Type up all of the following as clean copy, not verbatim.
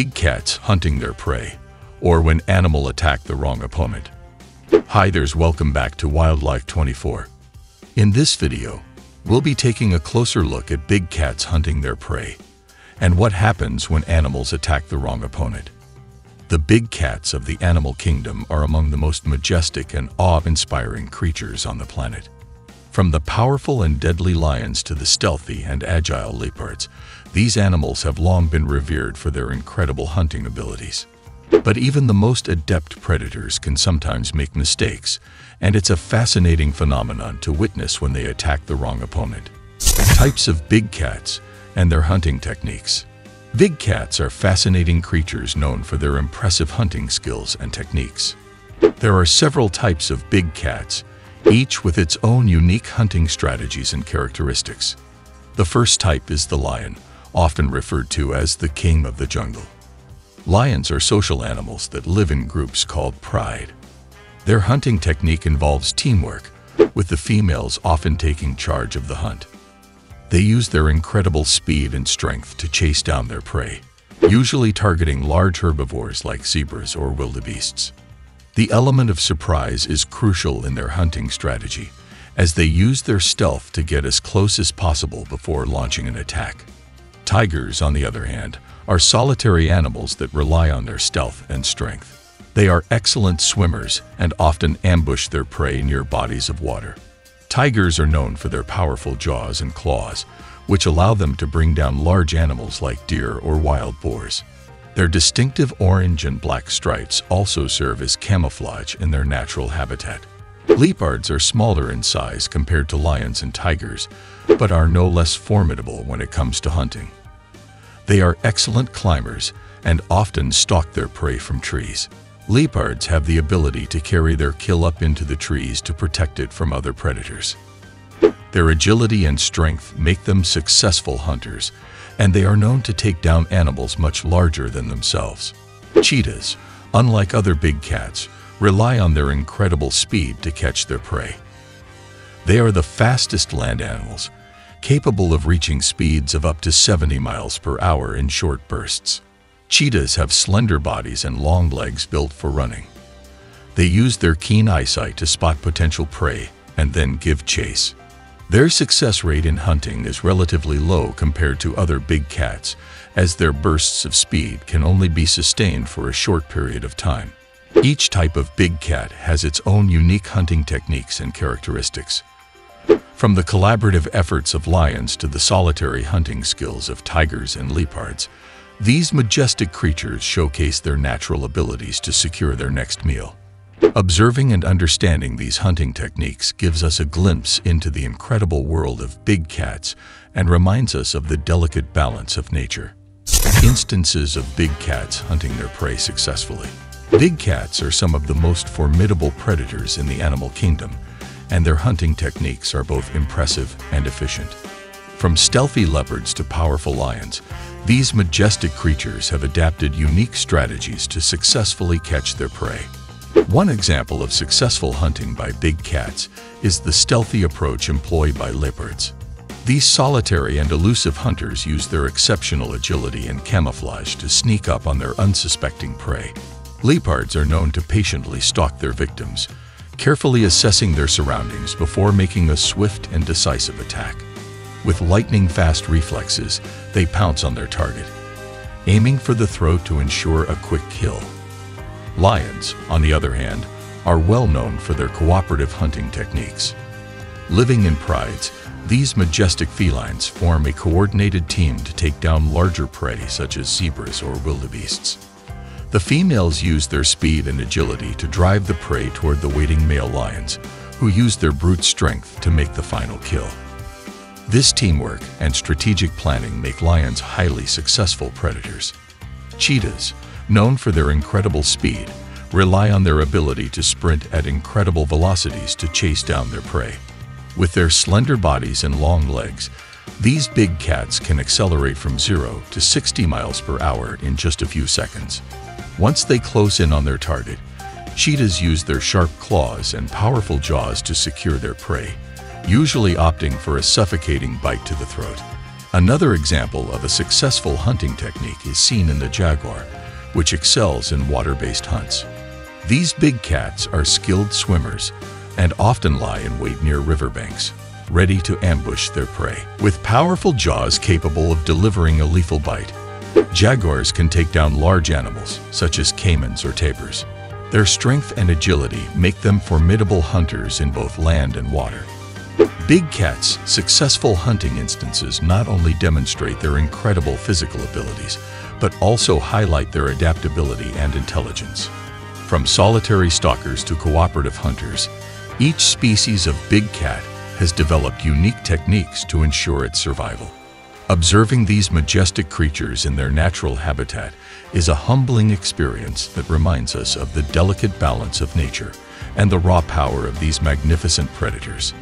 big cats hunting their prey, or when animals attack the wrong opponent. Hi there, welcome back to Wildlife 24. In this video, we'll be taking a closer look at big cats hunting their prey, and what happens when animals attack the wrong opponent. The big cats of the animal kingdom are among the most majestic and awe-inspiring creatures on the planet. From the powerful and deadly lions to the stealthy and agile leopards, these animals have long been revered for their incredible hunting abilities. But even the most adept predators can sometimes make mistakes, and it's a fascinating phenomenon to witness when they attack the wrong opponent. Types of big cats and their hunting techniques. Big cats are fascinating creatures known for their impressive hunting skills and techniques. There are several types of big cats, each with its own unique hunting strategies and characteristics. The first type is the lion, often referred to as the king of the jungle. Lions are social animals that live in groups called pride. Their hunting technique involves teamwork, with the females often taking charge of the hunt. They use their incredible speed and strength to chase down their prey, usually targeting large herbivores like zebras or wildebeests. The element of surprise is crucial in their hunting strategy, as they use their stealth to get as close as possible before launching an attack. Tigers, on the other hand, are solitary animals that rely on their stealth and strength. They are excellent swimmers and often ambush their prey near bodies of water. Tigers are known for their powerful jaws and claws, which allow them to bring down large animals like deer or wild boars. Their distinctive orange and black stripes also serve as camouflage in their natural habitat. Leopards are smaller in size compared to lions and tigers, but are no less formidable when it comes to hunting. They are excellent climbers and often stalk their prey from trees. Leopards have the ability to carry their kill up into the trees to protect it from other predators. Their agility and strength make them successful hunters, and they are known to take down animals much larger than themselves. Cheetahs, unlike other big cats, rely on their incredible speed to catch their prey. They are the fastest land animals, capable of reaching speeds of up to 70 miles per hour in short bursts. Cheetahs have slender bodies and long legs built for running. They use their keen eyesight to spot potential prey and then give chase. Their success rate in hunting is relatively low compared to other big cats, as their bursts of speed can only be sustained for a short period of time. Each type of big cat has its own unique hunting techniques and characteristics. From the collaborative efforts of lions to the solitary hunting skills of tigers and leopards, these majestic creatures showcase their natural abilities to secure their next meal. Observing and understanding these hunting techniques gives us a glimpse into the incredible world of big cats and reminds us of the delicate balance of nature. Instances of big cats hunting their prey successfully. Big cats are some of the most formidable predators in the animal kingdom, and their hunting techniques are both impressive and efficient. From stealthy leopards to powerful lions, these majestic creatures have adapted unique strategies to successfully catch their prey. One example of successful hunting by big cats is the stealthy approach employed by leopards. These solitary and elusive hunters use their exceptional agility and camouflage to sneak up on their unsuspecting prey. Leopards are known to patiently stalk their victims, carefully assessing their surroundings before making a swift and decisive attack. With lightning-fast reflexes, they pounce on their target, aiming for the throat to ensure a quick kill. Lions, on the other hand, are well known for their cooperative hunting techniques. Living in prides, these majestic felines form a coordinated team to take down larger prey such as zebras or wildebeests. The females use their speed and agility to drive the prey toward the waiting male lions, who use their brute strength to make the final kill. This teamwork and strategic planning make lions highly successful predators. Cheetahs, known for their incredible speed, rely on their ability to sprint at incredible velocities to chase down their prey. With their slender bodies and long legs, these big cats can accelerate from 0 to 60 miles per hour in just a few seconds. Once they close in on their target, cheetahs use their sharp claws and powerful jaws to secure their prey, usually opting for a suffocating bite to the throat. Another example of a successful hunting technique is seen in the jaguar, which excels in water-based hunts. These big cats are skilled swimmers and often lie in wait near riverbanks, ready to ambush their prey. With powerful jaws capable of delivering a lethal bite, jaguars can take down large animals, such as caimans or tapirs. Their strength and agility make them formidable hunters in both land and water. Big cats' successful hunting instances not only demonstrate their incredible physical abilities, but also highlight their adaptability and intelligence. From solitary stalkers to cooperative hunters, each species of big cat has developed unique techniques to ensure its survival. Observing these majestic creatures in their natural habitat is a humbling experience that reminds us of the delicate balance of nature and the raw power of these magnificent predators.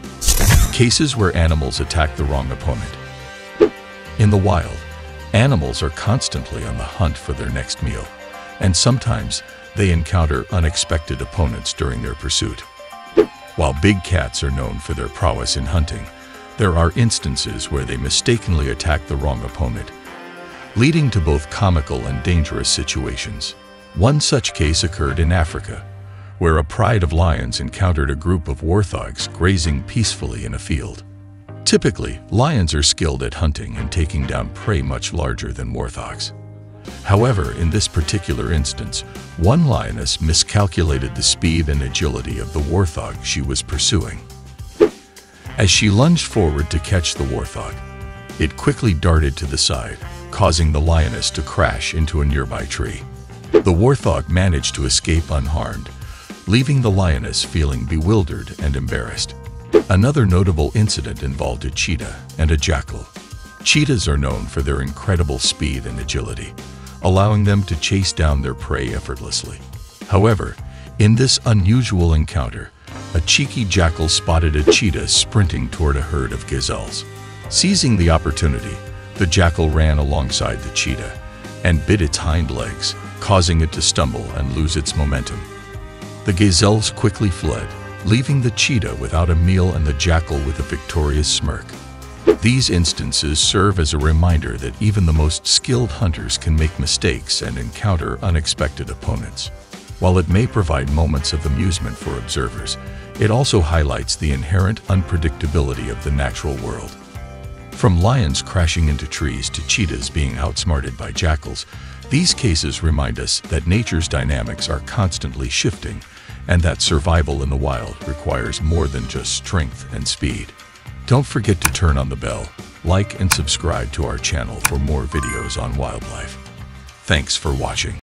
Cases where animals attack the wrong opponent. In the wild, animals are constantly on the hunt for their next meal, and sometimes they encounter unexpected opponents during their pursuit. While big cats are known for their prowess in hunting, there are instances where they mistakenly attack the wrong opponent, leading to both comical and dangerous situations. One such case occurred in Africa, where a pride of lions encountered a group of warthogs grazing peacefully in a field. Typically, lions are skilled at hunting and taking down prey much larger than warthogs. However, in this particular instance, one lioness miscalculated the speed and agility of the warthog she was pursuing. As she lunged forward to catch the warthog, it quickly darted to the side, causing the lioness to crash into a nearby tree. The warthog managed to escape unharmed, leaving the lioness feeling bewildered and embarrassed. Another notable incident involved a cheetah and a jackal. Cheetahs are known for their incredible speed and agility, allowing them to chase down their prey effortlessly. However, in this unusual encounter, a cheeky jackal spotted a cheetah sprinting toward a herd of gazelles. Seizing the opportunity, the jackal ran alongside the cheetah and bit its hind legs, causing it to stumble and lose its momentum. The gazelles quickly fled, leaving the cheetah without a meal and the jackal with a victorious smirk. These instances serve as a reminder that even the most skilled hunters can make mistakes and encounter unexpected opponents. While it may provide moments of amusement for observers, it also highlights the inherent unpredictability of the natural world. From lions crashing into trees to cheetahs being outsmarted by jackals, these cases remind us that nature's dynamics are constantly shifting and that survival in the wild requires more than just strength and speed. Don't forget to turn on the bell, like, and subscribe to our channel for more videos on wildlife. Thanks for watching.